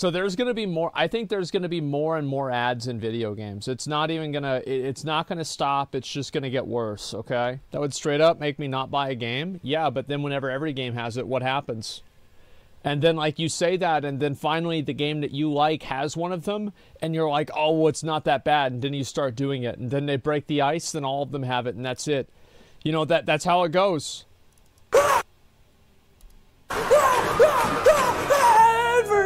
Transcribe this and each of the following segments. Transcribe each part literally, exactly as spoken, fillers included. So there's going to be more. I think there's going to be more and more ads in video games. It's not even going to, it's not going to stop. It's just going to get worse. Okay. That would straight up make me not buy a game. Yeah. But then whenever every game has it, what happens? And then like you say that, and then finally the game that you like has one of them, and you're like, oh, well, it's not that bad. And then you start doing it, and then they break the ice, then all of them have it. And that's it. You know, that that's how it goes.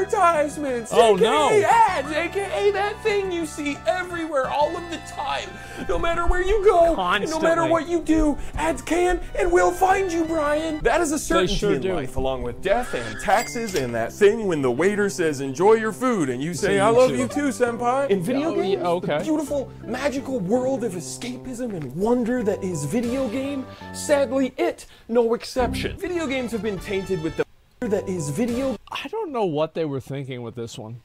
Advertisements, oh, A K A no. ads, A K A that thing you see everywhere, all of the time. No matter where you go, no matter what you do, ads can and will find you, Brian. That is a certainty sure in do. life, along with death and taxes and that thing when the waiter says, enjoy your food, and you say, I love you too, senpai. In video oh, games, yeah, okay. the beautiful, magical world of escapism and wonder that is video game, sadly it, no exception. Video games have been tainted with the that is video. I don't know what they were thinking with this one.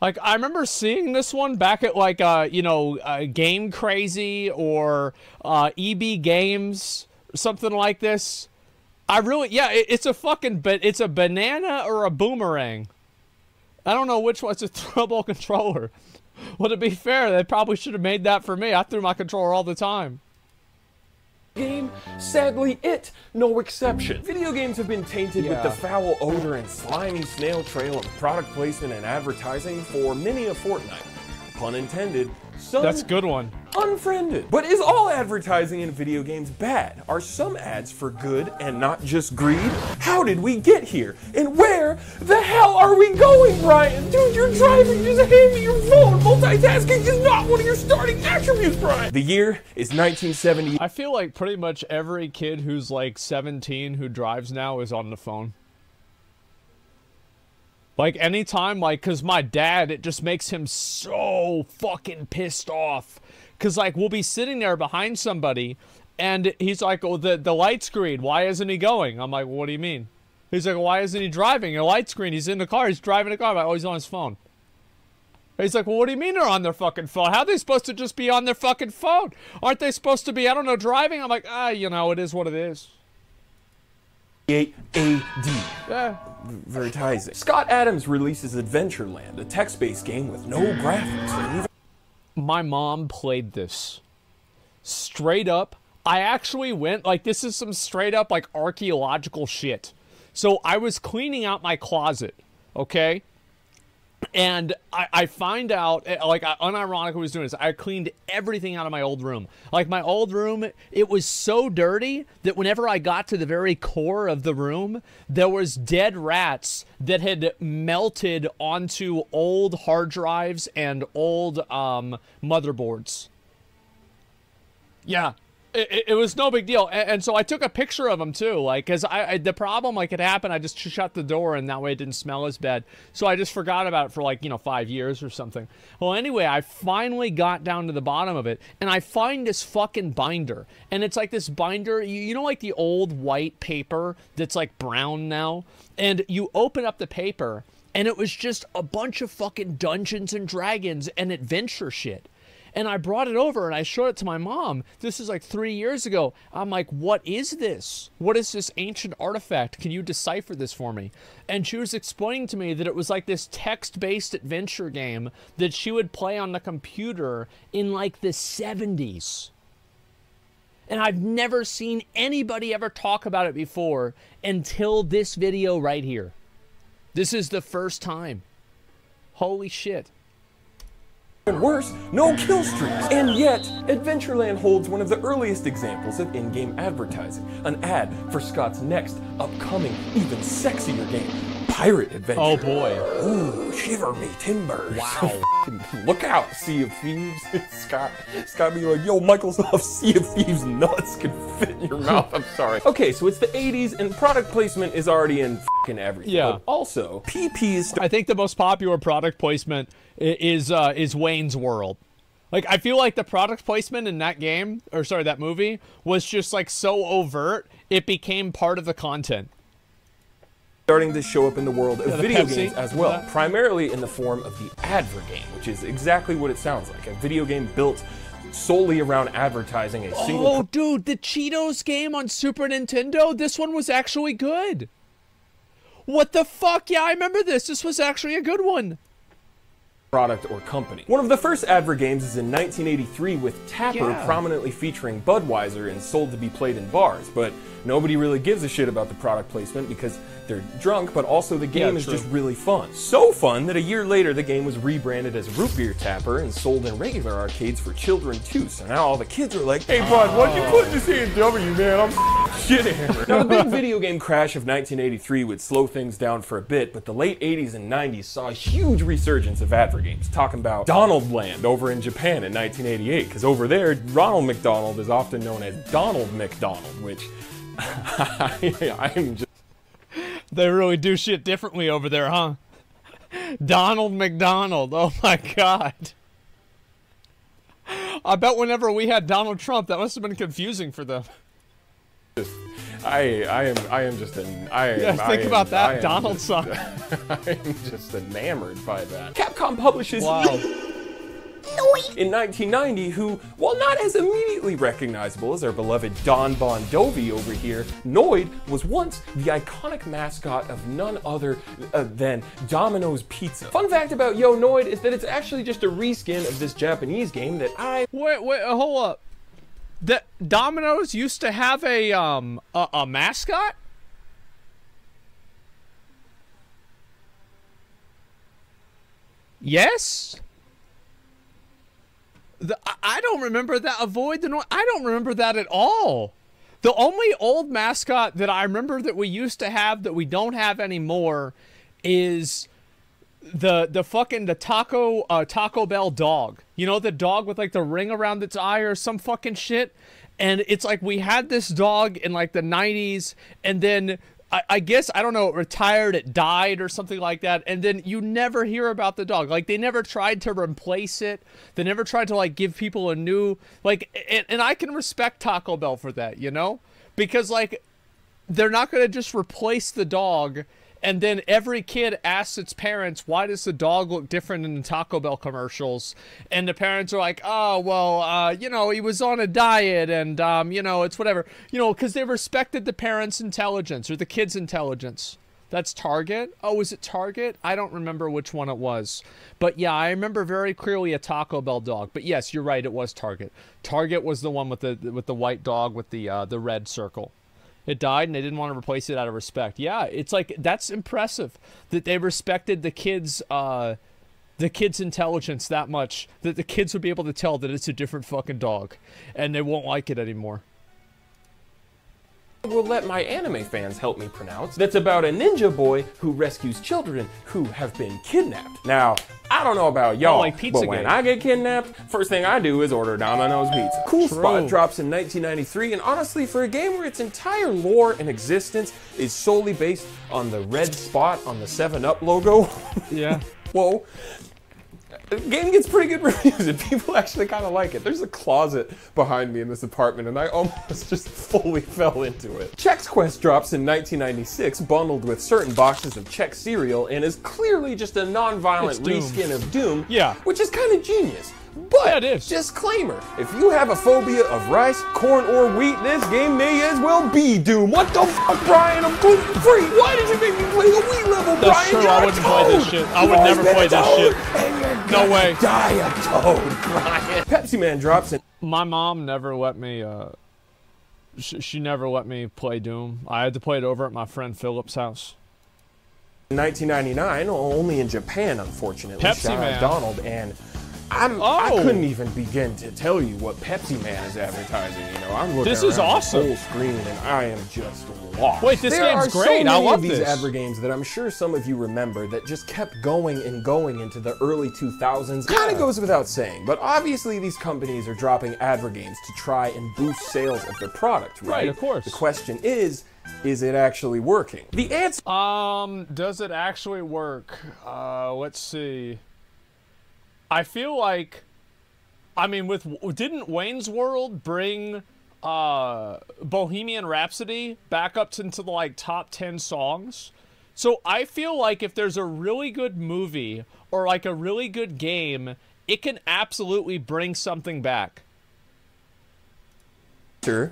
Like, I remember seeing this one back at, like, uh, you know, uh, Game Crazy or uh, E B Games, something like this. I really, yeah, it, it's a fucking, but it's a banana or a boomerang. I don't know which one. It's a throwable controller. Well, to be fair, they probably should have made that for me. I threw my controller all the time. Game, sadly it, no exception. Video games have been tainted yeah. with the foul odor and slimy snail trail of product placement and advertising for many a fortnight. Pun intended. Some That's a good one. Unfriended. But is all advertising in video games bad? Are some ads for good and not just greed? How did we get here? And where the hell are we going, Brian? Dude, you're driving, just hand me your phone. Multitasking is not one of your starting attributes, Brian. The year is nineteen seventy. I feel like pretty much every kid who's like seventeen who drives now is on the phone. Like, anytime, like, because my dad, it just makes him so fucking pissed off. Because, like, we'll be sitting there behind somebody, and he's like, oh, the, the light screen, why isn't he going? I'm like, well, what do you mean? He's like, why isn't he driving? A light screen, he's in the car, he's driving the car. I'm like, oh, he's on his phone. And he's like, well, what do you mean they're on their fucking phone? How are they supposed to just be on their fucking phone? Aren't they supposed to be, I don't know, driving? I'm like, ah, you know, it is what it is. A A D. Yeah. Advertising. Scott Adams releases Adventureland, a text-based game with no graphics. My mom played this. Straight up, I actually went, like, this is some straight up, like, archaeological shit. So I was cleaning out my closet, okay? And I, I find out, like, I unironically was doing this, I cleaned everything out of my old room. Like, my old room, it was so dirty that whenever I got to the very core of the room, there was dead rats that had melted onto old hard drives and old um, motherboards. Yeah. It, it was no big deal, and, and so I took a picture of them too, like, because I, I the problem, like, it happened, I just shut the door, and that way it didn't smell as bad, so I just forgot about it for, like, you know, five years or something. Well, anyway, I finally got down to the bottom of it, and I find this fucking binder, and it's like this binder, you, you know, like the old white paper that's, like, brown now, and you open up the paper, and it was just a bunch of fucking Dungeons and Dragons and adventure shit. And I brought it over and I showed it to my mom. This is like three years ago. I'm like, what is this? What is this ancient artifact? Can you decipher this for me? And she was explaining to me that it was like this text-based adventure game that she would play on the computer in like the seventies. And I've never seen anybody ever talk about it before until this video right here. This is the first time. Holy shit. And worse, no kill streaks. And yet, Adventureland holds one of the earliest examples of in-game advertising. An ad for Scott's next, upcoming, even sexier game, Pirate Adventure. Oh boy. Ooh, shiver me timbers. Wow. Look out, Sea of Thieves. Scott, Scott be like, yo, Microsoft Sea of Thieves nuts can fit in your mouth. I'm sorry. Okay, so it's the eighties and product placement is already in f***ing everything. Yeah. But also, P Ps. I think the most popular product placement is uh is Wayne's World. Like, I feel like the product placement in that game, or sorry, that movie, was just like so overt it became part of the content. Starting to show up in the world of yeah, video Pepsi. games as well, yeah. primarily in the form of the adver game, which is exactly what it sounds like, a video game built solely around advertising a single. Oh dude, the Cheetos game on Super Nintendo, this one was actually good. What the fuck? Yeah, I remember this. This was actually a good one. Product or company. One of the first advert games is in nineteen eighty-three with Tapper yeah. prominently featuring Budweiser and sold to be played in bars, but nobody really gives a shit about the product placement because they're drunk, but also the game yeah, is true. just really fun. So fun that a year later the game was rebranded as Root Beer Tapper and sold in regular arcades for children too, so now all the kids are like, hey bud, oh. why'd you put this A and W, man? I'm shit hammered. Now the big video game crash of nineteen eighty-three would slow things down for a bit, but the late eighties and nineties saw a huge resurgence of advert games, talking about Donald Land over in Japan in nineteen eighty-eight, because over there, Ronald McDonald is often known as Donald McDonald, which I'm just... They really do shit differently over there, huh? Donald McDonald, oh my god. I bet whenever we had Donald Trump, that must have been confusing for them. I, I am I am just an I am, yeah, think I about am, that I am Donald just, song. I am just enamored by that. Capcom publishes wow. in nineteen ninety, who, while not as immediately recognizable as our beloved Don Bon Jovi over here, Noid was once the iconic mascot of none other uh, than Domino's Pizza. Fun fact about Yo Noid is that it's actually just a reskin of this Japanese game that I wait wait hold up. That Domino's used to have a um a, a mascot? Yes? The, I don't remember that. Avoid the noise. I don't remember that at all. The only old mascot that I remember that we used to have that we don't have anymore is the the fucking the taco uh Taco Bell dog, you know, the dog with like the ring around its eye or some fucking shit. And it's like we had this dog in like the nineties, and then I, I guess I don't know, it retired, it died or something like that, and then you never hear about the dog. Like they never tried to replace it, they never tried to like give people a new like and, and I can respect Taco Bell for that, you know, because like they're not going to just replace the dog. And then every kid asks its parents, why does the dog look different in the Taco Bell commercials? And the parents are like, oh, well, uh, you know, he was on a diet and, um, you know, it's whatever. You know, because they respected the parents' intelligence or the kids' intelligence. That's Target. Oh, is it Target? I don't remember which one it was. But yeah, I remember very clearly a Taco Bell dog. But yes, you're right, it was Target. Target was the one with the, with the white dog with the, uh, the red circle. It died and they didn't want to replace it out of respect. Yeah, it's like, that's impressive that they respected the kids, uh, the kids' intelligence that much that the kids would be able to tell that it's a different fucking dog and they won't like it anymore. Will let my anime fans help me pronounce. That's about a ninja boy who rescues children who have been kidnapped. Now, I don't know about y'all, oh, like pizza but when game. I get kidnapped, first thing I do is order Domino's Pizza. Cool True. Spot drops in nineteen ninety-three, and honestly, for a game where its entire lore and existence is solely based on the red spot on the seven up logo. Yeah. Whoa. The game gets pretty good reviews and people actually kind of like it. There's a closet behind me in this apartment and I almost just fully fell into it. Chex Quest drops in nineteen ninety-six, bundled with certain boxes of Chex cereal, and is clearly just a non-violent reskin of Doom, yeah. which is kind of genius. But, yeah, disclaimer, if you have a phobia of rice, corn, or wheat, this game may as well be Doom. What the fuck, Brian? I'm gluten free. Why did you make me play the wheat level, Brian? That's true, I wouldn't play this shit. I would never play this shit. No way. Die a toad, Brian. Pepsi Man drops in. My mom never let me, uh, sh she never let me play Doom. I had to play it over at my friend Philip's house. nineteen ninety-nine, only in Japan, unfortunately. Pepsi Shout Man. Out Donald and... I'm, oh. I couldn't even begin to tell you what Pepsi Man is advertising. You know, I'm looking this is awesome. Full screen, and I am just lost. Wait, this there game's are great. So many I love of these this. advert games that I'm sure some of you remember that just kept going and going into the early two thousands. Kind of goes without saying, but obviously these companies are dropping advert games to try and boost sales of their product, right? Right, of course. The question is, is it actually working? The answer. Um, does it actually work? Uh, let's see. I feel like, I mean, with didn't Wayne's World bring uh, Bohemian Rhapsody back up to, into the like top ten songs? So I feel like if there's a really good movie or like a really good game, it can absolutely bring something back.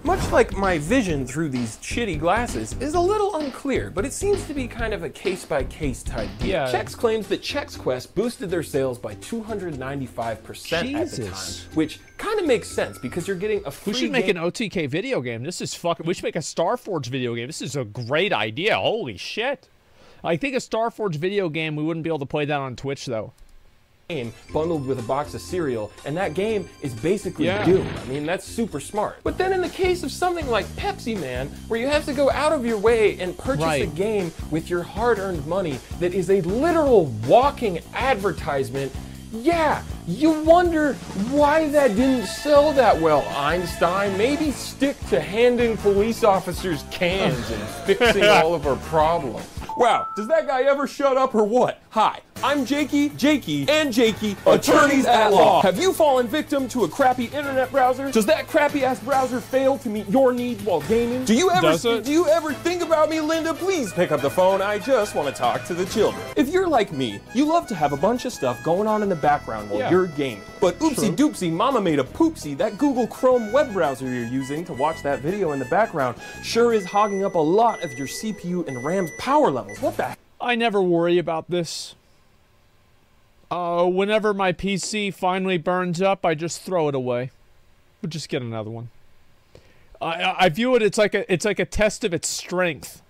Much like my vision through these shitty glasses is a little unclear, but it seems to be kind of a case-by-case type deal. Yeah. Chex claims that Chex Quest boosted their sales by two hundred ninety-five percent at the time, which kind of makes sense because you're getting a free game. We should make an O T K video game. This is fucking... We should make a Starforge video game. This is a great idea. Holy shit. I think a Starforge video game, we wouldn't be able to play that on Twitch, though. Game bundled with a box of cereal, and that game is basically yeah. Doom. I mean, that's super smart. But then in the case of something like Pepsi Man, where you have to go out of your way and purchase right. a game with your hard-earned money that is a literal walking advertisement, yeah, you wonder why that didn't sell that well, Einstein. Maybe stick to handing police officers cans and fixing all of our problems. Wow, does that guy ever shut up or what? Hi, I'm Jakey, Jakey, and Jakey, attorneys at law. Have you fallen victim to a crappy internet browser? Does that crappy-ass browser fail to meet your needs while gaming? Do you ever do you ever think about me, Linda? Please pick up the phone. I just want to talk to the children. If you're like me, you love to have a bunch of stuff going on in the background while yeah. you're gaming. But oopsie True. doopsie, mama made a poopsie. That Google Chrome web browser you're using to watch that video in the background sure is hogging up a lot of your C P U and RAM's power levels. What the heck? I never worry about this. Uh, whenever my P C finally burns up, I just throw it away. We'll just get another one. I, I view it, it's like a, it's like a test of its strength.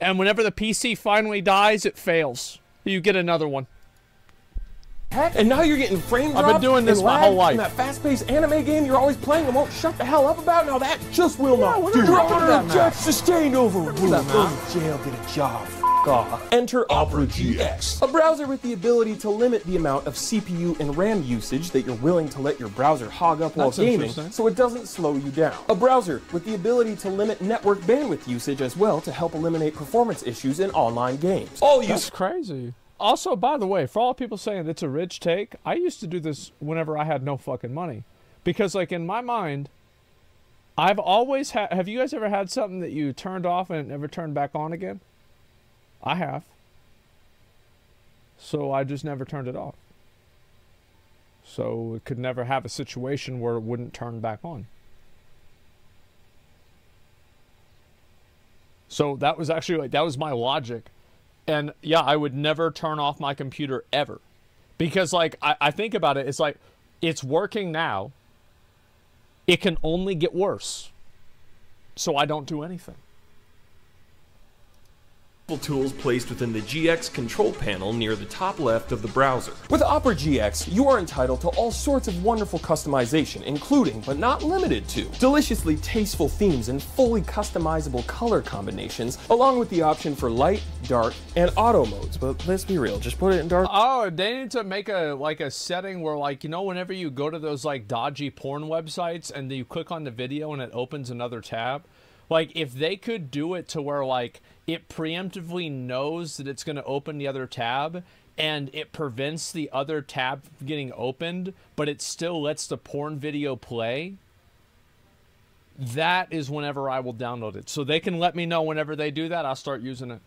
And whenever the P C finally dies, it fails. You get another one. Heck, and now you're getting frame dropped. I've been doing this my whole life. And that fast-paced anime game you're always playing and won't shut the hell up about. Now that just will yeah, not do. Your honor, judge sustained overruled. Go to jail, get a job. Off. Enter Opera G X, a browser with the ability to limit the amount of C P U and RAM usage that you're willing to let your browser hog up while That's gaming, so it doesn't slow you down. A browser with the ability to limit network bandwidth usage as well to help eliminate performance issues in online games. All you- That's crazy. Also, by the way, for all people saying it's a rich take, I used to do this whenever I had no fucking money. Because, like, in my mind, I've always had- have you guys ever had something that you turned off and it never turned back on again? I have. So I just never turned it off. So it could never have a situation where it wouldn't turn back on. So that was actually, like, that was my logic. And yeah, I would never turn off my computer ever. Because, like, I, I think about it, it's like, it's working now. It can only get worse. So I don't do anything. Tools placed within the G X control panel near the top left of the browser. With Opera G X, you are entitled to all sorts of wonderful customization, including, but not limited to, deliciously tasteful themes and fully customizable color combinations, along with the option for light, dark, and auto modes. But let's be real, just put it in dark. Oh, they need to make a, like, a setting where, like, you know, whenever you go to those, like, dodgy porn websites and you click on the video and it opens another tab, like, if they could do it to where, like, it preemptively knows that it's going to open the other tab, and it prevents the other tab from getting opened, but it still lets the porn video play. That is whenever I will download it. So they can let me know whenever they do that, I'll start using it.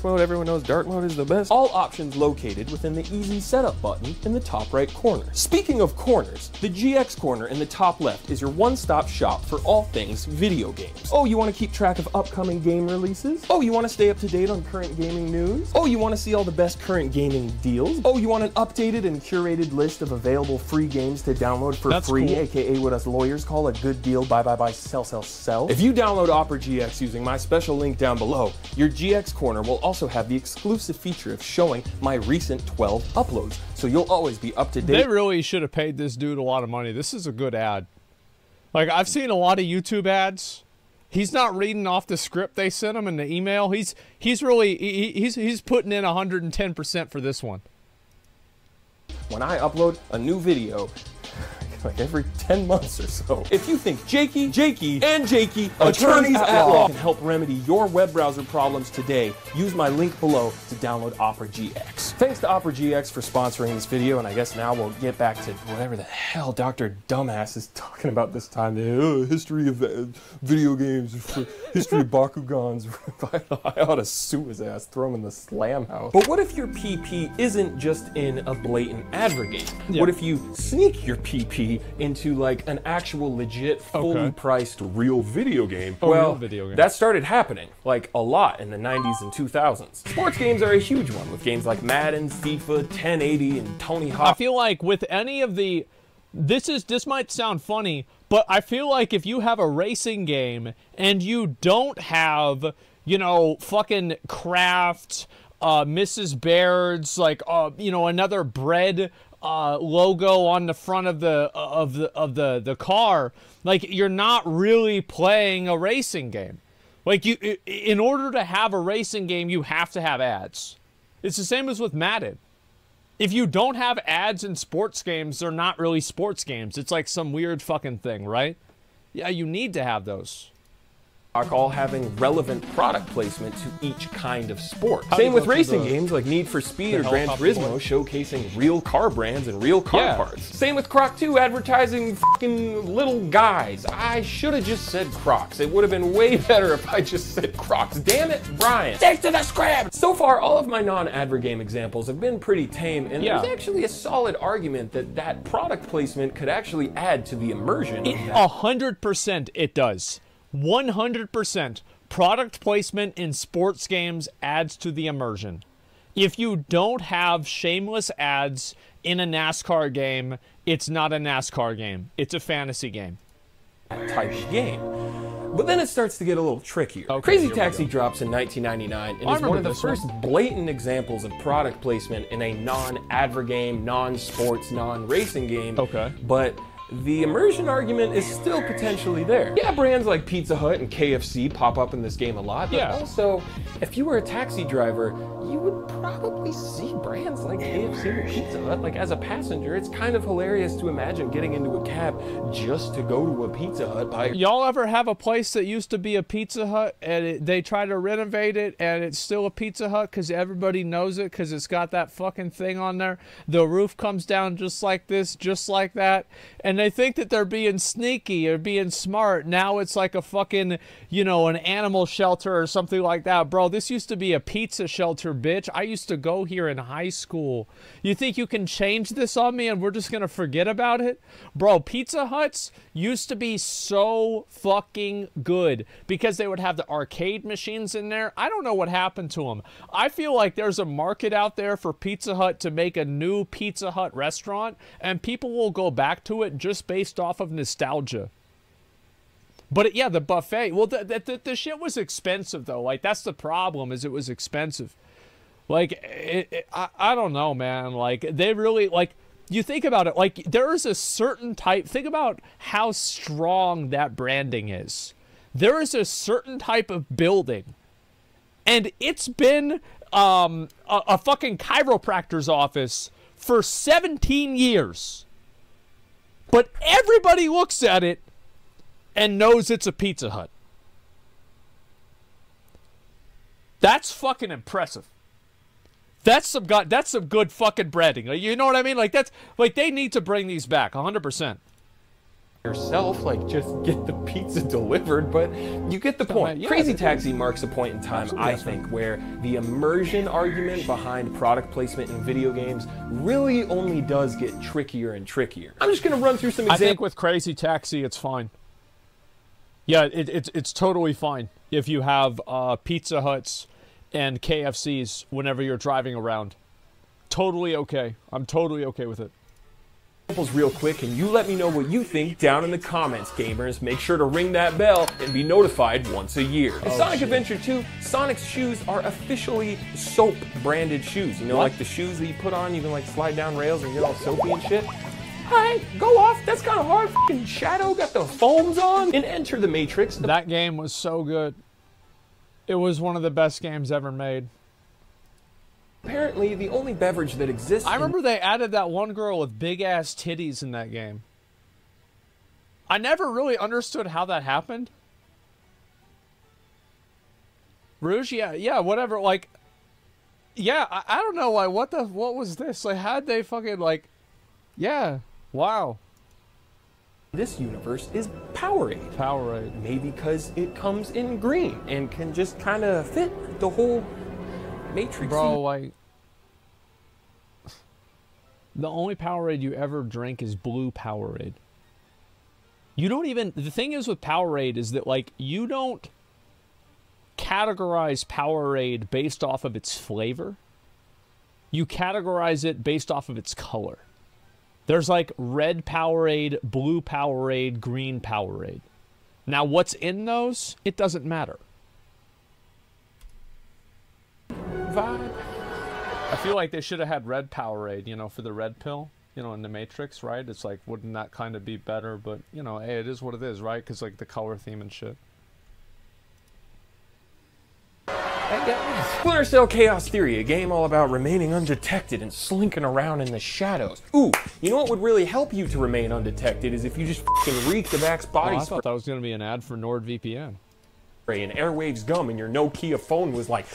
Dark mode, everyone knows dark mode is the best. All options located within the easy setup button in the top right corner. Speaking of corners, the G X corner in the top left is your one-stop shop for all things video games. Oh, you want to keep track of upcoming game releases? Oh, you want to stay up to date on current gaming news? Oh, you want to see all the best current gaming deals? Oh, you want an updated and curated list of available free games to download for That's free, cool. aka what us lawyers call a good deal, buy, buy, buy, sell, sell, sell. If you download Opera G X using my special link down below, your G X corner will also have the exclusive feature of showing my recent twelve uploads, so you'll always be up to date. They really should have paid this dude a lot of money. This is a good ad. Like, I've seen a lot of YouTube ads. He's not reading off the script they sent him in the email. He's he's really he, he's he's putting in one hundred ten percent for this one. When I upload a new video, like every ten months or so. If you think Jakey, Jakey, and Jakey, attorneys, attorneys at, at law, law can help remedy your web browser problems today, use my link below to download Opera G X. Thanks to Opera G X for sponsoring this video, and I guess now we'll get back to whatever the hell Doctor Dumbass is talking about this time. Oh, history of uh, video games, history of Bakugans. I ought to sue his ass, throw him in the slam house. But what if your P P isn't just in a blatant advert game? Yep. What if you sneak your P P Remedy into like an actual legit fully okay. priced real video game. Oh, well, real video game. That started happening like a lot in the nineties and two thousands. Sports games are a huge one with games like Madden, FIFA, ten eighty, and Tony Hawk. I feel like with any of the this is this might sound funny, but I feel like if you have a racing game and you don't have, you know, fucking Kraft, uh, Missus Baird's, like, uh, you know, another bread uh, logo on the front of the of the of the the car, like you're not really playing a racing game. Like you, in order to have a racing game, you have to have ads. It's the same as with Madden. If you don't have ads in sports games, they're not really sports games. It's like some weird fucking thing, right? Yeah, you need to have those. All having relevant product placement to each kind of sport. How Same with racing the, games like Need for Speed or Gran Turismo showcasing real car brands and real car yeah. parts. Same with Croc two advertising fucking little guys. I should have just said Crocs. It would have been way better if I just said Crocs. Damn it, Brian. Stick to the script! So far, all of my non-adver game examples have been pretty tame, and yeah. there's actually a solid argument that that product placement could actually add to the immersion. A hundred percent it does. one hundred percent product placement in sports games adds to the immersion. If you don't have shameless ads in a NASCAR game, it's not a NASCAR game. It's a fantasy game. Type game. But then it starts to get a little trickier. Okay, Crazy Taxi drops in nineteen ninety-nine and is one of the first one. blatant examples of product placement in a non-adver game, non-sports, non-racing game. Okay. But the immersion argument is still potentially there. Yeah, brands like Pizza Hut and K F C pop up in this game a lot, but yeah. also, if you were a taxi driver, you would probably see brands like K F C and Pizza Hut. Like, as a passenger, it's kind of hilarious to imagine getting into a cab just to go to a Pizza Hut by... Y'all ever have a place that used to be a Pizza Hut, and it, they try to renovate it, and it's still a Pizza Hut because everybody knows it because it's got that fucking thing on there? The roof comes down just like this, just like that, and they think that they're being sneaky or being smart. Now it's like a fucking, you know, an animal shelter or something like that. Bro, this used to be a pizza shelter, bitch. I used to go here in high school. You think you can change this on me and we're just going to forget about it? Bro, Pizza Huts used to be so fucking good because they would have the arcade machines in there. I don't know what happened to them. I feel like there's a market out there for Pizza Hut to make a new Pizza Hut restaurant and people will go back to it just just based off of nostalgia. But it, yeah, the buffet, well, the, the, the shit was expensive though. Like, that's the problem, is it was expensive. Like, it, it, I, I don't know, man. Like, they really, like, you think about it, like, there is a certain type, think about how strong that branding is. There is a certain type of building, and it's been um, a, a fucking chiropractor's office for seventeen years. But everybody looks at it and knows it's a Pizza Hut. That's fucking impressive. That's some god. That's some good fucking breading. You know what I mean? Like, that's like, they need to bring these back one hundred percent. Yourself, like, just get the pizza delivered, but you get the point. Yeah, Crazy Taxi marks a point in time, I think, where the immersion argument behind product placement in video games really only does get trickier and trickier. I'm just gonna run through some examples. I think with Crazy Taxi, it's fine. Yeah, it, it's, it's totally fine if you have uh, Pizza Huts and K F Cs whenever you're driving around. Totally okay. I'm totally okay with it. Real quick, and you let me know what you think down in the comments, gamers. Make sure to ring that bell and be notified once a year. In oh, Sonic shit. Adventure two, Sonic's shoes are officially soap branded shoes. You know, what? Like the shoes that you put on, you can like slide down rails and get all soapy and shit. Alright, go off. That's kind of hard. Fucking Shadow got the foams on. And Enter the Matrix. That game was so good. It was one of the best games ever made. Apparently, the only beverage that exists... I remember they added that one girl with big-ass titties in that game. I never really understood how that happened. Rouge? Yeah, yeah, whatever, like... Yeah, I, I don't know, like, what the... What was this? Like, how'd they fucking, like... Yeah, wow. This universe is Powerade. Powerade. Maybe because it comes in green and can just kind of fit the whole... Matrix. Bro, like, the only Powerade you ever drink is blue Powerade. You don't even... The thing is with Powerade is that, like, you don't categorize Powerade based off of its flavor. You categorize it based off of its color. There's, like, red Powerade, blue Powerade, green Powerade. Now, what's in those? It doesn't matter. Vibe. I feel like they should have had red Powerade, you know, for the red pill, you know, in the Matrix, right? It's like, wouldn't that kind of be better? But, you know, hey, it is what it is, right? Because, like, the color theme and shit. Splinter Cell Chaos Theory, a game all about remaining undetected and slinking around in the shadows. Ooh, you know what would really help you to remain undetected is if you just f***ing reeked of Axe body oh, I spray. I thought that was going to be an ad for NordVPN. And Airwaves gum and your Nokia phone was like...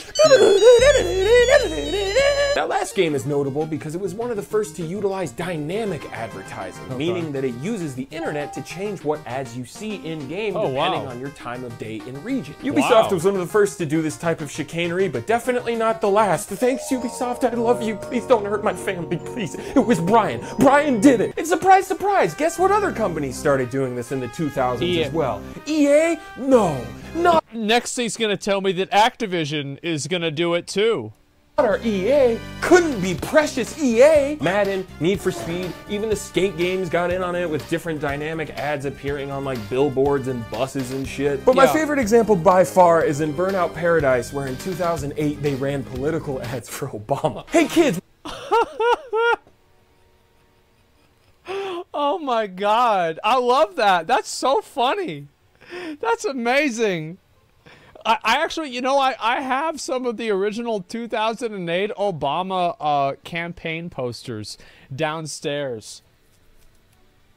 That last game is notable because it was one of the first to utilize dynamic advertising, oh, meaning God. that it uses the internet to change what ads you see in-game oh, depending wow. on your time of day and region. Ubisoft wow. was one of the first to do this type of chicanery, but definitely not the last. Thanks, Ubisoft, I love you. Please don't hurt my family, please. It was Brian. Brian did it. And surprise, surprise, guess what other companies started doing this in the two thousands E A. As well? E A? No. No. Next he's gonna tell me that Activision is gonna do it too. Not our E A, couldn't be precious E A. Madden, Need for Speed, even the skate games got in on it with different dynamic ads appearing on like billboards and buses and shit. But yeah. my favorite example by far is in Burnout Paradise, where in two thousand eight they ran political ads for Obama. Hey kids! Oh my God, I love that. That's so funny. That's amazing. I, I actually, you know, I, I have some of the original two thousand eight Obama uh, campaign posters downstairs.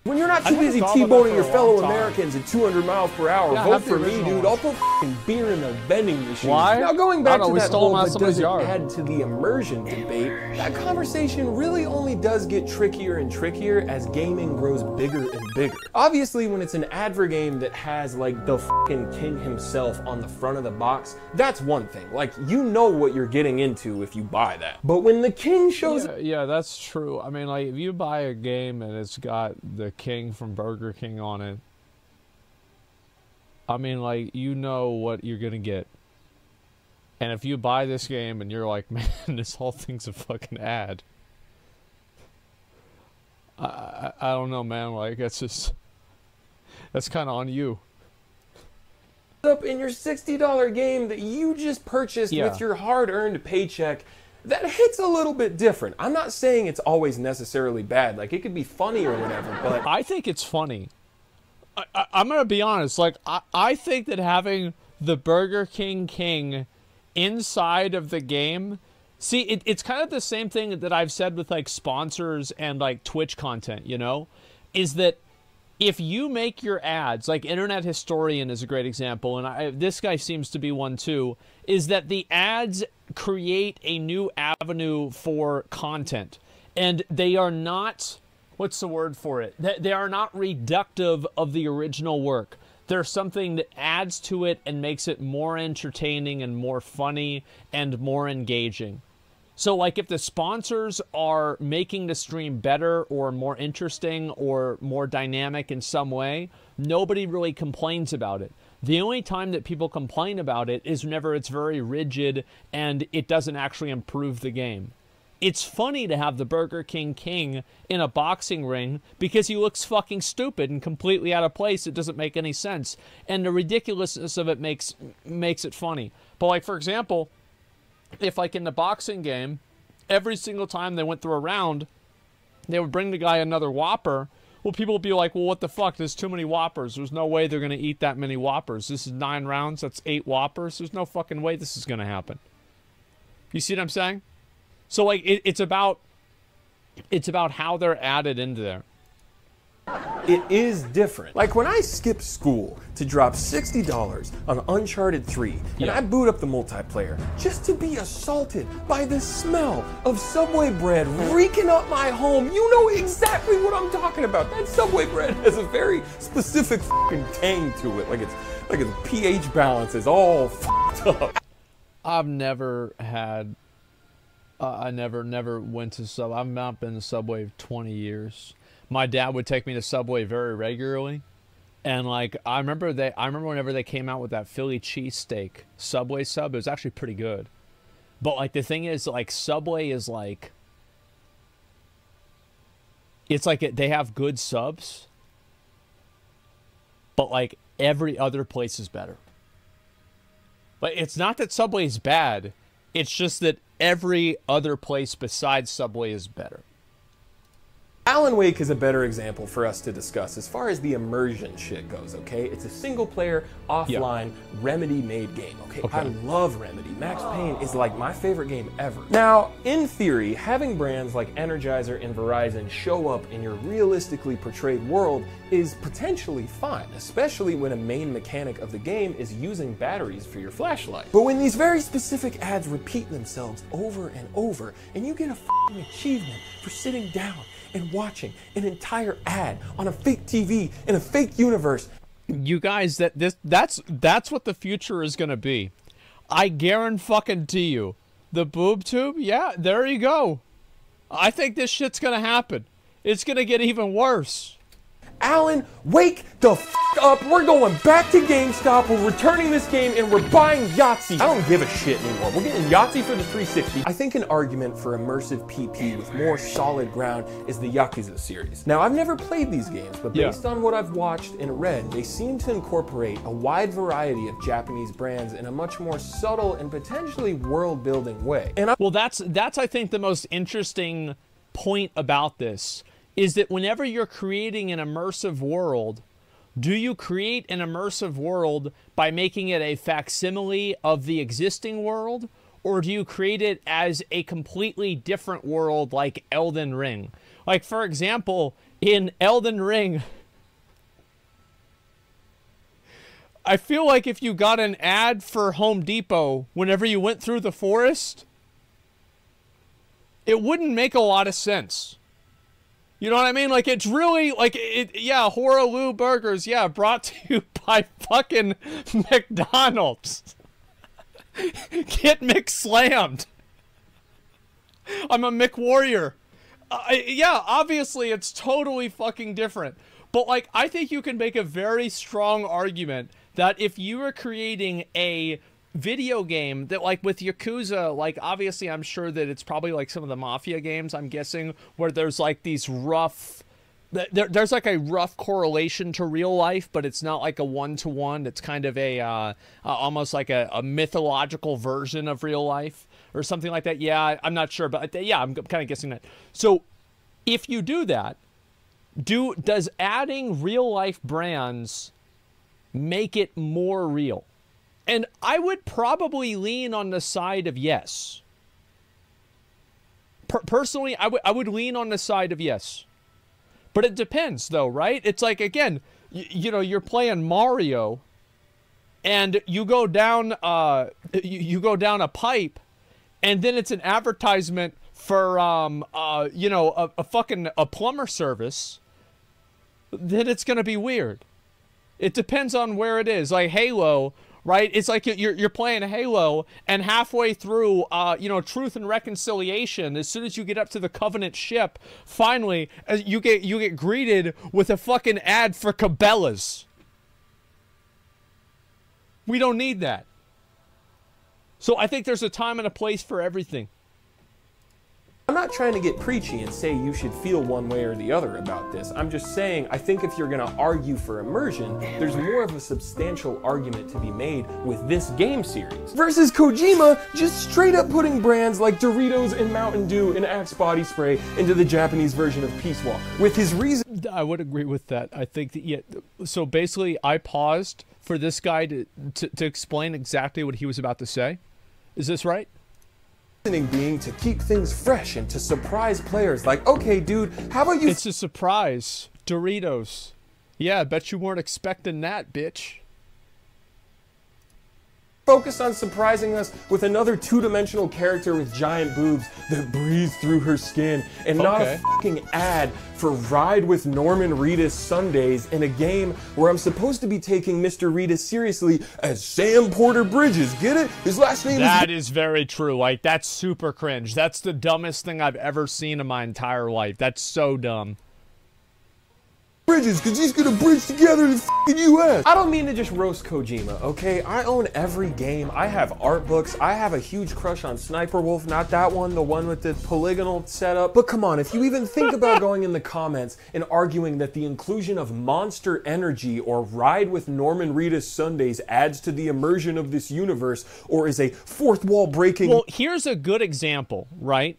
When you're not too busy T-boning your fellow Americans at two hundred miles per hour, yeah, vote for me, dude. I'll put f***ing beer in the vending machine. Why? Now, going back to that whole but does it add to the immersion debate, that conversation really only does get trickier and trickier as gaming grows bigger and bigger. Obviously, when it's an ad for game that has, like, the f***ing king himself on the front of the box, that's one thing. Like, you know what you're getting into if you buy that. But when the king shows yeah, up... Yeah, that's true. I mean, like, if you buy a game and it's got the King from Burger King on it, I mean, like, you know what you're gonna get. And if you buy this game and you're like, man, this whole thing's a fucking ad, I I, I don't know, man, like, that's just, that's kind of on you. Up in your sixty dollar game that you just purchased yeah. with your hard-earned paycheck, that hits a little bit different. I'm not saying it's always necessarily bad. Like, it could be funny or whatever, but... I think it's funny. I, I, I'm gonna be honest. Like, I, I think that having the Burger King King inside of the game... See, it, it's kind of the same thing that I've said with, like, sponsors and, like, Twitch content, you know? Is that if you make your ads... Like, Internet Historian is a great example, and I, this guy seems to be one, too. Is that the ads... create a new avenue for content, and they are not, what's the word for it, they, they are not reductive of the original work. They're something that adds to it and makes it more entertaining and more funny and more engaging. So, like, if the sponsors are making the stream better or more interesting or more dynamic in some way, nobody really complains about it. The only time that people complain about it is whenever it's very rigid and it doesn't actually improve the game. It's funny to have the Burger King King in a boxing ring because he looks fucking stupid and completely out of place. It doesn't make any sense. And the ridiculousness of it makes makes it funny. But, like, for example, if, like, in the boxing game, every single time they went through a round, they would bring the guy another Whopper. Well, people will be like, well, what the fuck? There's too many Whoppers. There's no way they're going to eat that many Whoppers. This is nine rounds. That's eight Whoppers. There's no fucking way this is going to happen. You see what I'm saying? So, like, it, it's about it's about how they're added into there. It is different. Like, when I skip school to drop sixty dollars on Uncharted three, and yeah. I boot up the multiplayer just to be assaulted by the smell of Subway bread reeking up my home, you know exactly what I'm talking about. That Subway bread has a very specific fucking tang to it. Like, it's like its pH balance is all fucked up. I've never had... Uh, I never, never went to Sub... I've not been to Subway for twenty years. My dad would take me to Subway very regularly, And like I remember they I remember whenever they came out with that Philly cheesesteak Subway sub, it was actually pretty good. But like the thing is, like Subway is like it's like it, they have good subs, but like every other place is better. But it's not that Subway is bad, it's just that every other place besides Subway is better. Alan Wake is a better example for us to discuss as far as the immersion shit goes, okay? It's a single-player, offline, yeah. Remedy-made game, okay? okay? I love Remedy. Max Payne is like my favorite game ever. Now, in theory, having brands like Energizer and Verizon show up in your realistically portrayed world is potentially fine, especially when a main mechanic of the game is using batteries for your flashlight. But when these very specific ads repeat themselves over and over, and you get a f***ing achievement for sitting down and watching an entire ad on a fake T V in a fake universe. You guys, that this that's that's what the future is gonna be. I guarantee you. The boob tube, yeah, there you go. I think this shit's gonna happen. It's gonna get even worse. Alan, wake the f up. We're going back to GameStop. We're returning this game and we're buying Yahtzee. I don't give a shit anymore. We're getting Yahtzee for the three sixty. I think an argument for immersive P P with more solid ground is the Yakuza series. Now, I've never played these games, but based yeah. on what I've watched and read, they seem to incorporate a wide variety of Japanese brands in a much more subtle and potentially world-building way. And I well, that's, that's, I think, the most interesting point about this. Is that whenever you're creating an immersive world, do you create an immersive world by making it a facsimile of the existing world, or do you create it as a completely different world like Elden Ring? Like, for example, in Elden Ring, I feel like if you got an ad for Home Depot whenever you went through the forest, it wouldn't make a lot of sense. You know what I mean? Like, it's really, like, it, yeah, Horaloo Burgers, yeah, brought to you by fucking McDonald's. Get McSlammed. I'm a McWarrior. Uh, yeah, obviously, it's totally fucking different. But, like, I think you can make a very strong argument that if you were creating a video game that, like with Yakuza, like obviously I'm sure that it's probably like some of the mafia games, I'm guessing, where there's like these rough there, there's like a rough correlation to real life, but it's not like a one-to-one. It's kind of a uh, uh almost like a, a mythological version of real life or something like that. Yeah, I'm not sure, but yeah, I'm kind of guessing that. So if you do that, do does adding real life brands make it more real? And I would probably lean on the side of yes. Per personally, I would I would lean on the side of yes. But it depends, though, right? It's like, again, you know, you're playing Mario, and you go down, uh, you, you go down a pipe, and then it's an advertisement for, um, uh, you know, a, a fucking a plumber service. Then it's gonna be weird. It depends on where it is. Like Halo. Right? It's like you're, you're playing Halo, and halfway through, uh, you know, Truth and Reconciliation, as soon as you get up to the Covenant ship, finally, you get, you get greeted with a fucking ad for Cabela's. We don't need that. So I think there's a time and a place for everything. I'm not trying to get preachy and say you should feel one way or the other about this. I'm just saying I think if you're going to argue for immersion, there's more of a substantial argument to be made with this game series. Versus Kojima just straight up putting brands like Doritos and Mountain Dew and Axe Body Spray into the Japanese version of Peace Walker. With his reason... I would agree with that. I think that... Yeah, so basically, I paused for this guy to, to, to explain exactly what he was about to say. Is this right? Being to keep things fresh and to surprise players. Like, okay, dude, how about you? It's a surprise. Doritos. Yeah, I bet you weren't expecting that, bitch. Focused on surprising us with another two-dimensional character with giant boobs that breathes through her skin, and not okay. a fucking ad for Ride with Norman Reedus Sundays in a game where I'm supposed to be taking Mister Reedus seriously as Sam Porter Bridges. Get it? His last name that is... That is very true. Like, that's super cringe. That's the dumbest thing I've ever seen in my entire life. That's so dumb. bridges, because he's gonna bridge together the f***ing U S I don't mean to just roast Kojima, okay? I own every game. I have art books. I have a huge crush on Sniper Wolf, not that one, the one with the polygonal setup. But come on, if you even think about going in the comments and arguing that the inclusion of Monster Energy or Ride with Norman Reedus Sundays adds to the immersion of this universe or is a fourth wall breaking... Well, here's a good example, right?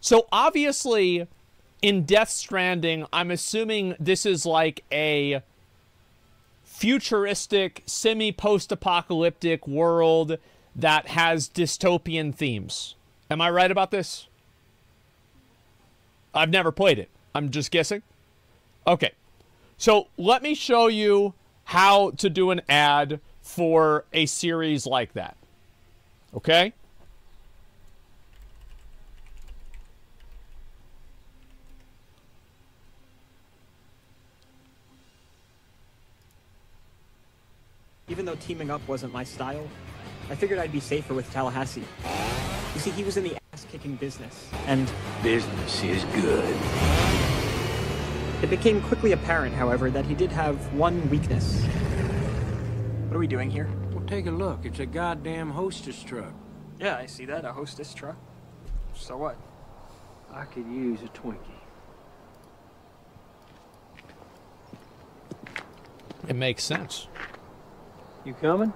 So obviously, in Death Stranding, I'm assuming this is like a futuristic, semi-post-apocalyptic world that has dystopian themes. Am I right about this? I've never played it. I'm just guessing. Okay. So let me show you how to do an ad for a series like that. Okay? Even though teaming up wasn't my style, I figured I'd be safer with Tallahassee. You see, he was in the ass-kicking business, and... business is good. It became quickly apparent, however, that he did have one weakness. What are we doing here? Well, take a look. It's a goddamn hostess truck. Yeah, I see that. A hostess truck. So what? I could use a Twinkie. It makes sense. You coming?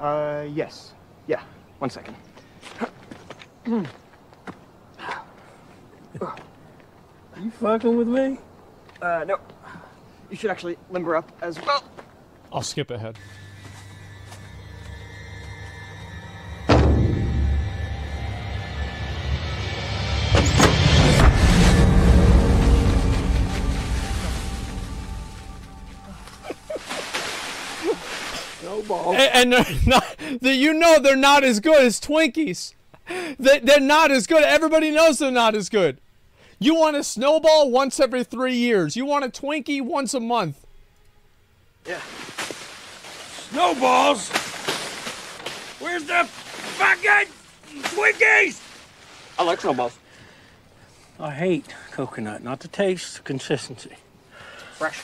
Uh, yes. Yeah. One second. You fucking with me? Uh, no. You should actually limber up as well. I'll skip ahead. And, and they're not, the, you know they're not as good as Twinkies. They, they're not as good. Everybody knows they're not as good. You want a snowball once every three years. You want a Twinkie once a month. Yeah. Snowballs? Where's the fucking Twinkies? I like snowballs. I hate coconut. Not the taste, the consistency. Fresh.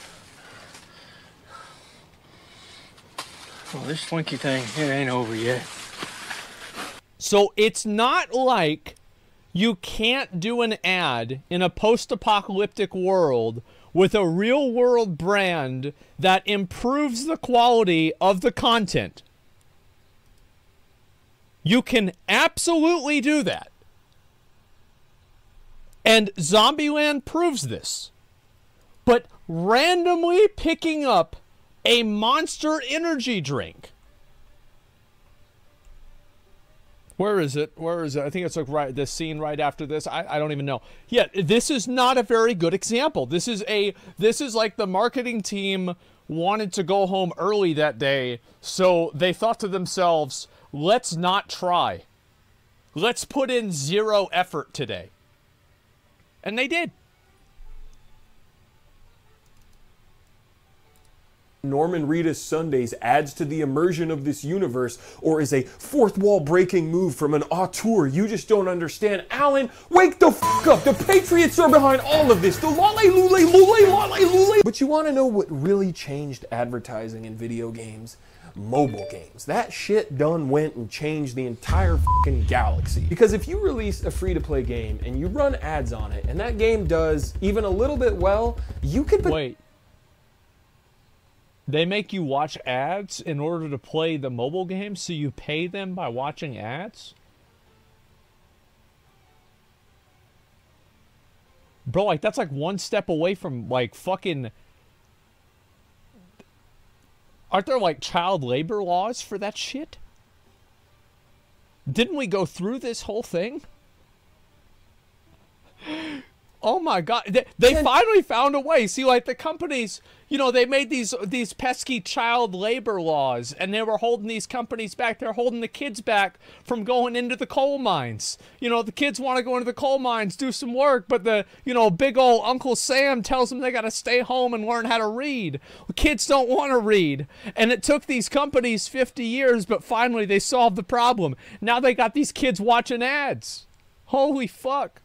Well, this Twinkie thing, it ain't over yet. So it's not like you can't do an ad in a post-apocalyptic world with a real-world brand that improves the quality of the content. You can absolutely do that. And Zombieland proves this. But randomly picking up a Monster Energy drink. Where is it? Where is it? I think it's like right this scene right after this. I, I don't even know. Yeah, this is not a very good example. This is a this is like the marketing team wanted to go home early that day, so they thought to themselves, let's not try. Let's put in zero effort today. And they did. Norman Reedus Sundays adds to the immersion of this universe or is a fourth wall breaking move from an auteur you just don't understand. Alan, wake the f*** up! The Patriots are behind all of this! The lolly-lolly-lolly-lolly-lolly! But you want to know what really changed advertising in video games? Mobile games. That shit done went and changed the entire fucking galaxy. Because if you release a free-to-play game and you run ads on it and that game does even a little bit well, you could... Wait. They make you watch ads in order to play the mobile game, so you pay them by watching ads? Bro, like, that's like one step away from, like, fucking... Aren't there, like, child labor laws for that shit? Didn't we go through this whole thing? Oh my God, they, they finally found a way. See, like the companies, you know, they made these these pesky child labor laws and they were holding these companies back. They're holding the kids back from going into the coal mines. You know, the kids want to go into the coal mines, do some work, but the, you know, big old Uncle Sam tells them they got to stay home and learn how to read. Well, kids don't want to read. And it took these companies fifty years, but finally they solved the problem. Now they got these kids watching ads. Holy fuck.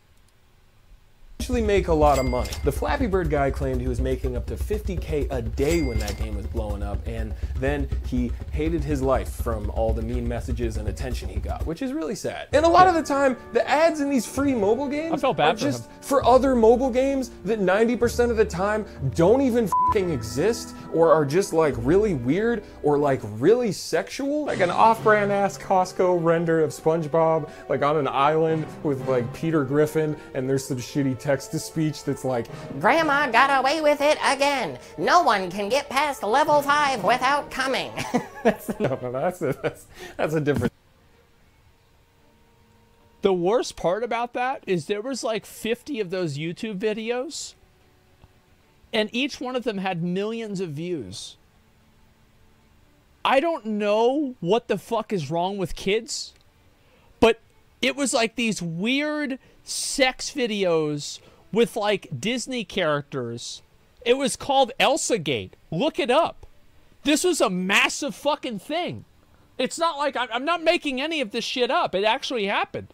actually make a lot of money. The Flappy Bird guy claimed he was making up to fifty K a day when that game was blowing up, and then he hated his life from all the mean messages and attention he got, which is really sad. And a lot of the time, the ads in these free mobile games I felt bad are for just him. for other mobile games that ninety percent of the time don't even f***ing exist, or are just like really weird, or like really sexual. Like an off-brand ass Costco render of SpongeBob, like on an island with like Peter Griffin, and there's some shitty text-to-speech that's like, "Grandma got away with it again. No one can get past level five without coming." that's, no, no, that's a, that's, that's a different. The worst part about that is there was like fifty of those YouTube videos, and each one of them had millions of views. I don't know what the fuck is wrong with kids, but it was like these weird sex videos with like Disney characters. It was called ElsaGate. Look it up. This was a massive fucking thing. It's not like I'm, I'm not making any of this shit up. It actually happened.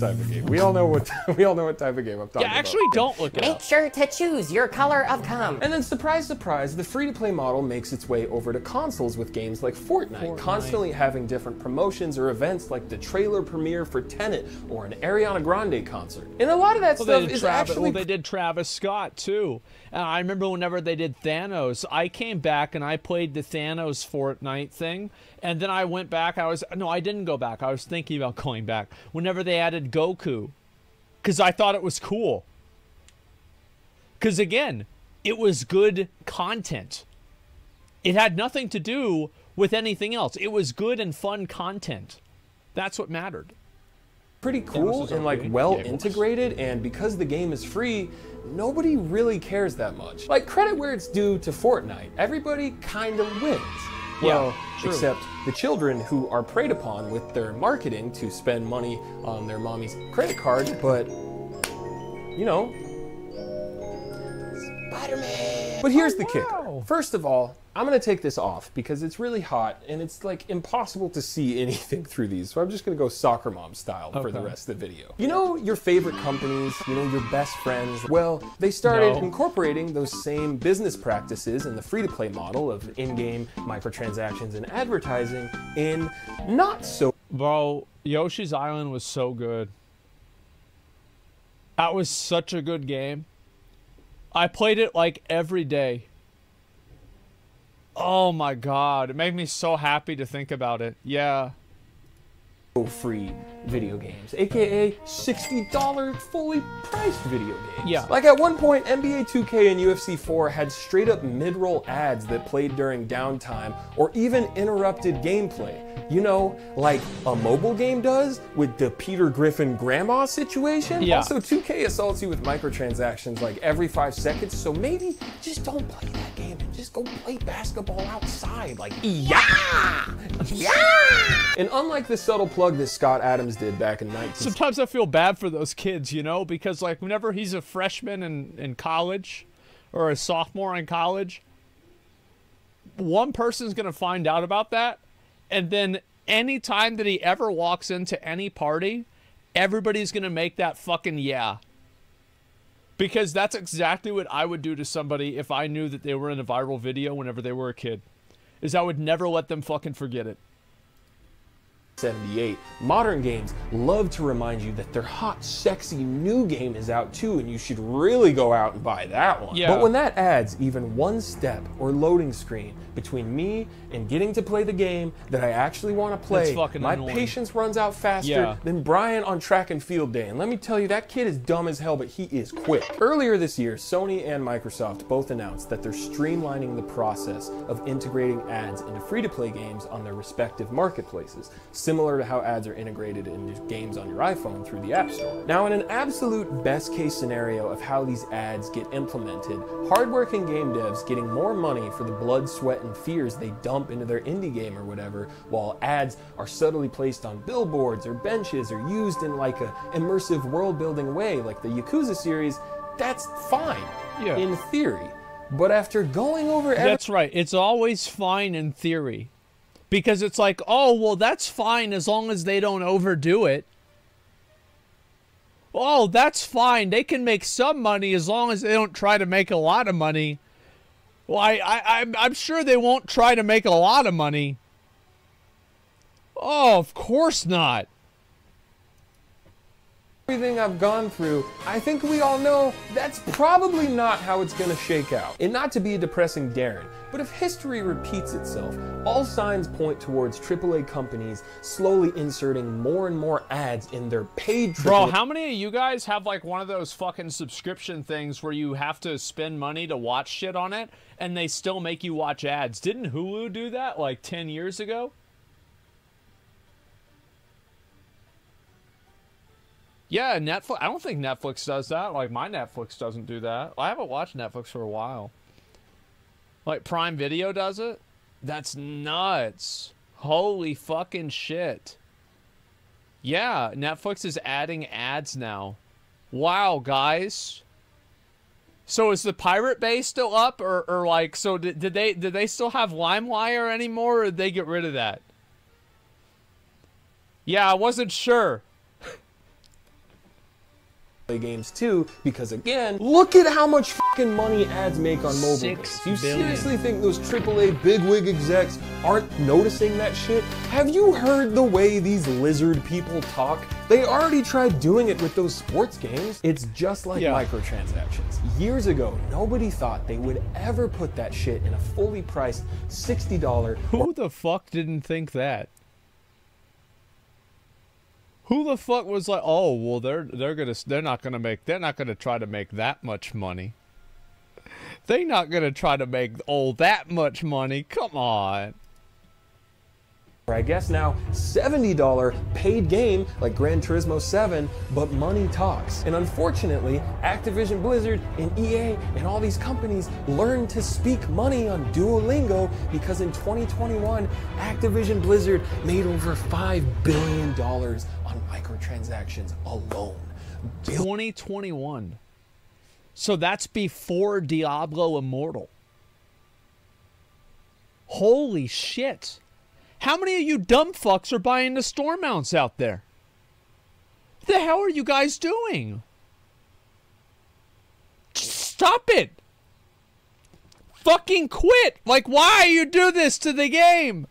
Type of game. We all know what we all know what type of game I'm talking about. Yeah, actually, about. don't look it up. Make sure to choose your color of cum. And then, surprise, surprise, the free-to-play model makes its way over to consoles with games like Fortnite, Fortnite, constantly having different promotions or events like the trailer premiere for Tenet or an Ariana Grande concert. And a lot of that well, stuff is Travis, actually. Well, they did Travis Scott too. Uh, I remember whenever they did Thanos, I came back and I played the Thanos Fortnite thing, and then I went back. I was no, I didn't go back. I was thinking about going back. Whenever they added Goku, because I thought it was cool, because again it was good content. It had nothing to do with anything else. It was good and fun content. That's what mattered. Pretty cool and like well integrated, and because the game is free, nobody really cares that much. Like, credit where it's due to Fortnite, everybody kind of wins. Well, yeah, except the children, who are preyed upon with their marketing to spend money on their mommy's credit card, but, you know, Spider-Man. But here's oh, the kicker. Wow. First of all, I'm gonna take this off because it's really hot and it's like impossible to see anything through these, so I'm just gonna go soccer mom style okay. for the rest of the video. You know your favorite companies, you know your best friends, well, they started no. incorporating those same business practices in the free-to-play model of in-game microtransactions and advertising in not so- Bro, Yoshi's Island was so good. That was such a good game. I played it like every day. Oh my god, it made me so happy to think about it. Yeah. Free video games, aka sixty dollar fully priced video games. Yeah. Like at one point, N B A two K and U F C four had straight up mid-roll ads that played during downtime or even interrupted gameplay. You know, like a mobile game does with the Peter Griffin grandma situation. Yeah. Also, two K assaults you with microtransactions like every five seconds, so maybe just don't play that game. Just go play basketball outside, like, yeah, yeah. And unlike the subtle plug that Scott Adams did back in nineteen... Sometimes I feel bad for those kids, you know, because like whenever he's a freshman in, in college or a sophomore in college, one person's gonna find out about that. And then any time that he ever walks into any party, everybody's gonna make that fucking yeah. Because that's exactly what I would do to somebody if I knew that they were in a viral video whenever they were a kid, is I would never let them fucking forget it. seventy-eight. Modern games love to remind you that their hot, sexy new game is out too, and you should really go out and buy that one. Yeah. But when that adds even one step or loading screen between me and getting to play the game that I actually want to play, my annoying. patience runs out faster yeah. than Brian on track and field day. And let me tell you, that kid is dumb as hell, but he is quick. Earlier this year, Sony and Microsoft both announced that they're streamlining the process of integrating ads into free-to-play games on their respective marketplaces, similar to how ads are integrated into games on your iPhone through the App Store. Now, in an absolute best-case scenario of how these ads get implemented, hard-working game devs getting more money for the blood, sweat, and fears they dump into their indie game or whatever, while ads are subtly placed on billboards or benches or used in like a immersive world-building way like the Yakuza series, that's fine yeah. in theory. But after going over every- That's right, it's always fine in theory. Because it's like, oh, well, that's fine as long as they don't overdo it. oh, that's fine. They can make some money as long as they don't try to make a lot of money. Well, I, I, I'm, I'm sure they won't try to make a lot of money. Oh, of course not. Everything I've gone through, I think we all know that's probably not how it's gonna shake out. And not to be a depressing Darren, but if history repeats itself, all signs point towards triple A companies slowly inserting more and more ads in their paid triple A. Bro, how many of you guys have like one of those fucking subscription things where you have to spend money to watch shit on it and they still make you watch ads? Didn't Hulu do that like ten years ago? Yeah, Netflix. I don't think Netflix does that. Like, my Netflix doesn't do that. I haven't watched Netflix for a while. Like, Prime Video does it? That's nuts. Holy fucking shit. Yeah, Netflix is adding ads now. Wow, guys. So is the Pirate Bay still up? Or, or like, so did, did they did they still have LimeWire anymore? Or did they get rid of that? Yeah, I wasn't sure. Games too, because again, look at how much fucking money ads make on mobile games. You seriously think those triple A bigwig execs aren't noticing that shit? Have you heard the way these lizard people talk? They already tried doing it with those sports games. It's just like yeah. microtransactions. Years ago, nobody thought they would ever put that shit in a fully priced sixty dollar. Who the fuck didn't think that? Who the fuck was like, oh well, they're they're gonna they're not gonna make they're not gonna try to make that much money. They're not gonna try to make all that much money. Come on. Or I guess now seventy dollar paid game like Gran Turismo seven, but money talks. And unfortunately, Activision Blizzard and E A and all these companies learned to speak money on Duolingo, because in twenty twenty-one, Activision Blizzard made over five billion dollars on microtransactions alone. twenty twenty-one. So that's before Diablo Immortal. Holy shit. How many of you dumb fucks are buying the store mounts out there? What the hell are you guys doing? Just stop it. Fucking quit. Like, why you do this to the game?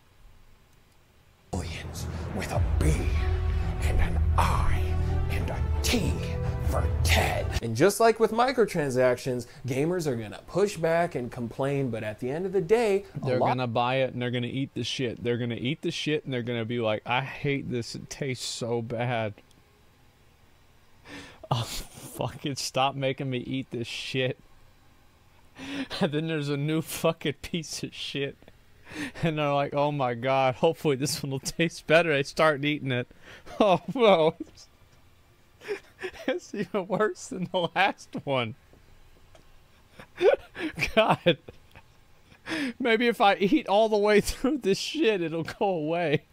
Billions with a B and an I and a T for Ted. And just like with microtransactions, gamers are gonna push back and complain, but at the end of the day, they're gonna buy it and they're gonna eat the shit. They're gonna eat the shit and they're gonna be like, I hate this, it tastes so bad. Oh, fucking stop making me eat this shit. And then there's a new fucking piece of shit. And they're like, oh my god, hopefully this one will taste better. They start eating it. Oh, whoa. It's even worse than the last one. God. Maybe if I eat all the way through this shit, it'll go away.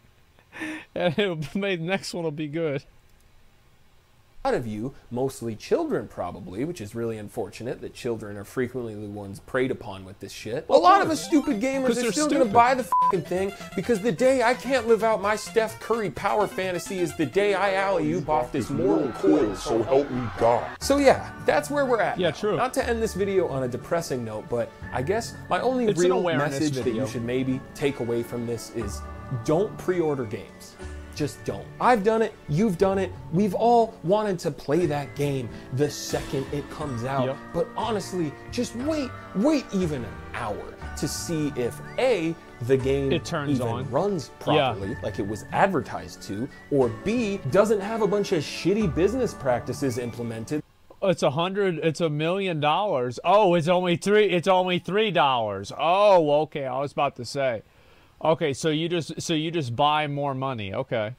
And it'll be, the next one will be good. Out of you, mostly children probably, which is really unfortunate that children are frequently the ones preyed upon with this shit. A lot of us stupid gamers are still stupid. Gonna buy the fucking thing, because the day I can't live out my Steph Curry power fantasy is the day I alley-oop off this mortal coil, so help me God. So yeah, that's where we're at. Yeah, true. Not to end this video on a depressing note, but I guess my only it's real message video. that you should maybe take away from this is don't pre-order games. Just don't. I've done it, you've done it, we've all wanted to play that game the second it comes out. Yep. But honestly, just wait, wait even an hour to see if A, the game it turns even on. runs properly, yeah. like it was advertised to, or B, doesn't have a bunch of shitty business practices implemented. It's a hundred, it's a million dollars. Oh, it's only three, it's only three dollars. Oh, okay, I was about to say. Okay, so you just so you just buy more money. Okay.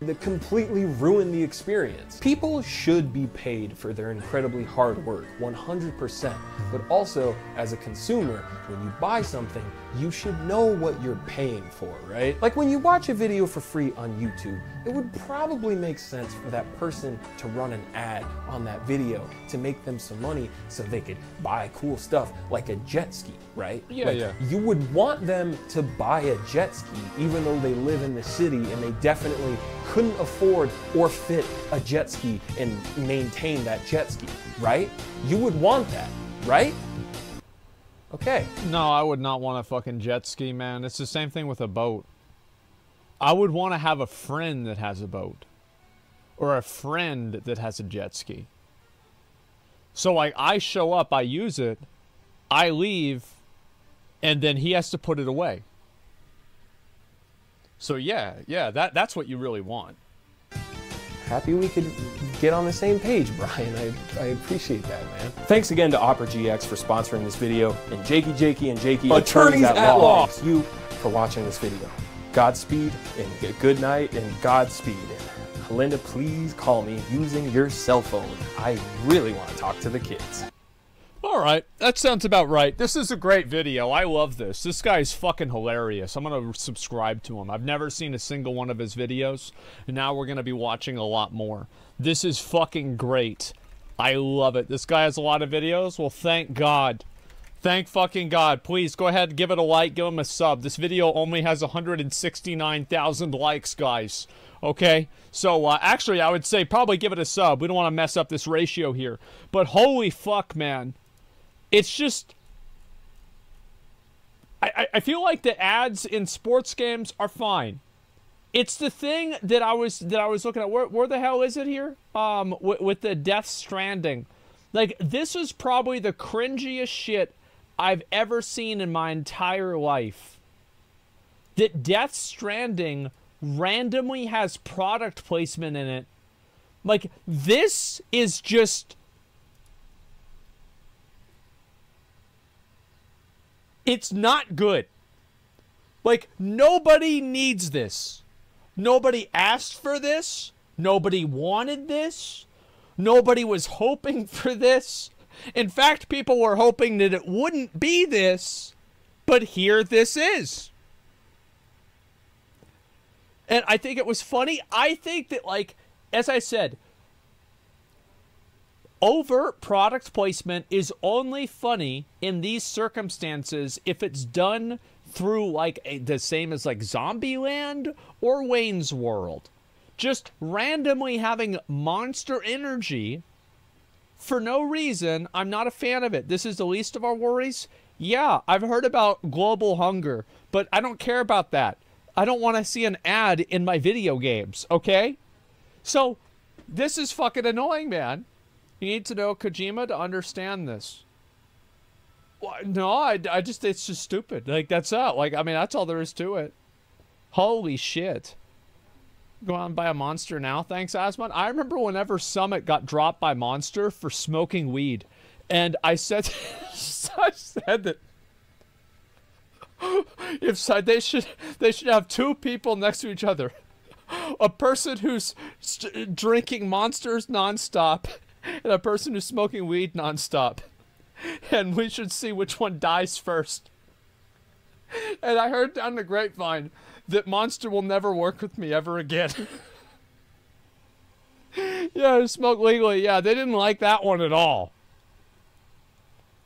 That completely ruin the experience. People should be paid for their incredibly hard work, one hundred percent. But also, as a consumer, when you buy something, you should know what you're paying for, right? Like when you watch a video for free on YouTube, it would probably make sense for that person to run an ad on that video to make them some money so they could buy cool stuff like a jet ski, right? Yeah, like, yeah. You would want them to buy a jet ski even though they live in the city and they definitely couldn't afford or fit a jet ski and maintain that jet ski, right? You would want that, right? Okay. No, I would not want a fucking jet ski, man. It's the same thing with a boat. I would want to have a friend that has a boat. Or a friend that has a jet ski. So, like, I show up, I use it, I leave, and then he has to put it away. So, yeah, yeah, that, that's what you really want. Happy we could get on the same page, Brian. I, I appreciate that, man. Thanks again to Opera G X for sponsoring this video, and Jakey Jakey and Jakey Attorneys at Law. Thanks you for watching this video. Godspeed, and good night, and Godspeed. And Linda, please call me using your cell phone. I really want to talk to the kids. All right, that sounds about right. This is a great video. I love this. This guy's fucking hilarious. I'm going to subscribe to him. I've never seen a single one of his videos, and now we're going to be watching a lot more. This is fucking great. I love it. This guy has a lot of videos. Well, thank God. Thank fucking God. Please go ahead and give it a like, give him a sub. This video only has one hundred sixty-nine thousand likes, guys. Okay? So, uh, actually, I would say probably give it a sub. We don't want to mess up this ratio here. But holy fuck, man. It's just... I, I feel like the ads in sports games are fine. It's the thing that I was that I was looking at. Where, where the hell is it here? Um, with, with the Death Stranding. Like, this is probably the cringiest shit I've ever seen in my entire life. That Death Stranding randomly has product placement in it. Like, this is just... It's not good. Like, nobody needs this. Nobody asked for this. Nobody wanted this. Nobody was hoping for this. In fact, people were hoping that it wouldn't be this, but here this is. And I think it was funny. I think that, like, as I said, overt product placement is only funny in these circumstances if it's done through, like, a, the same as, like, Zombieland or Wayne's World. Just randomly having Monster Energy for no reason. I'm not a fan of it. This is the least of our worries. Yeah, I've heard about global hunger, but I don't care about that. I don't want to see an ad in my video games, okay? So, this is fucking annoying, man. You need to know Kojima to understand this. Well, no, I, I just, it's just stupid. Like, that's it. Like, I mean, that's all there is to it. Holy shit. Go out and buy a Monster now. Thanks, Asmund. I remember whenever Summit got dropped by Monster for smoking weed. And I said, I said that if so, they should, they should have two people next to each other. A person who's st drinking Monsters nonstop. And a person who's smoking weed nonstop. And we should see which one dies first. And I heard down the grapevine that Monster will never work with me ever again. Yeah, smoke legally. Yeah, they didn't like that one at all.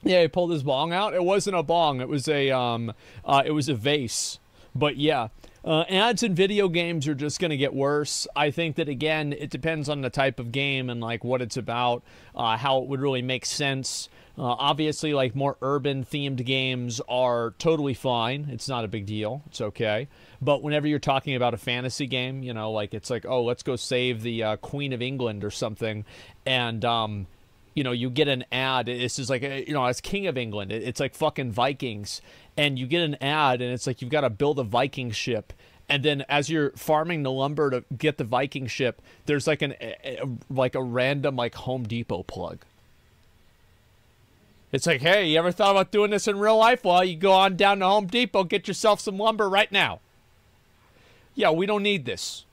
Yeah, he pulled his bong out. It wasn't a bong. It was a, um, uh, it was a vase. But yeah. Uh, ads in video games are just going to get worse. I think that, again, it depends on the type of game and, like, what it's about, uh, how it would really make sense. Uh, obviously, like, more urban-themed games are totally fine. It's not a big deal. It's okay. But whenever you're talking about a fantasy game, you know, like, it's like, oh, let's go save the uh, Queen of England or something. And, um... you know, you get an ad. It's just like, you know, as King of England, it's like fucking Vikings. And you get an ad, and it's like you've got to build a Viking ship. And then as you're farming the lumber to get the Viking ship, there's like an like a random like Home Depot plug. It's like, hey, you ever thought about doing this in real life? Well, you go on down to Home Depot, get yourself some lumber right now. Yeah, we don't need this.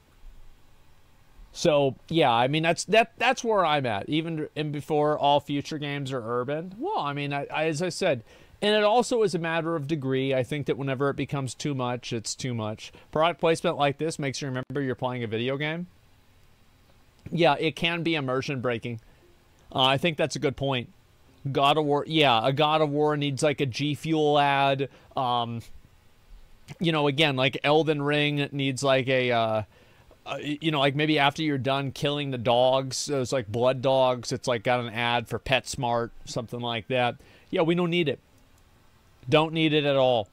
So, yeah, I mean, that's that that's where I'm at. Even in before all future games are urban. Well, I mean, I, I, as I said, and it also is a matter of degree. I think that whenever it becomes too much, it's too much. Product placement like this makes you remember you're playing a video game. Yeah, it can be immersion breaking. Uh, I think that's a good point. God of War, yeah, a God of War needs like a G Fuel ad. Um, you know, again, like Elden Ring needs like a... Uh, uh, you know, like maybe after you're done killing the dogs, those like blood dogs, it's like got an ad for PetSmart, something like that. Yeah, we don't need it. Don't need it at all.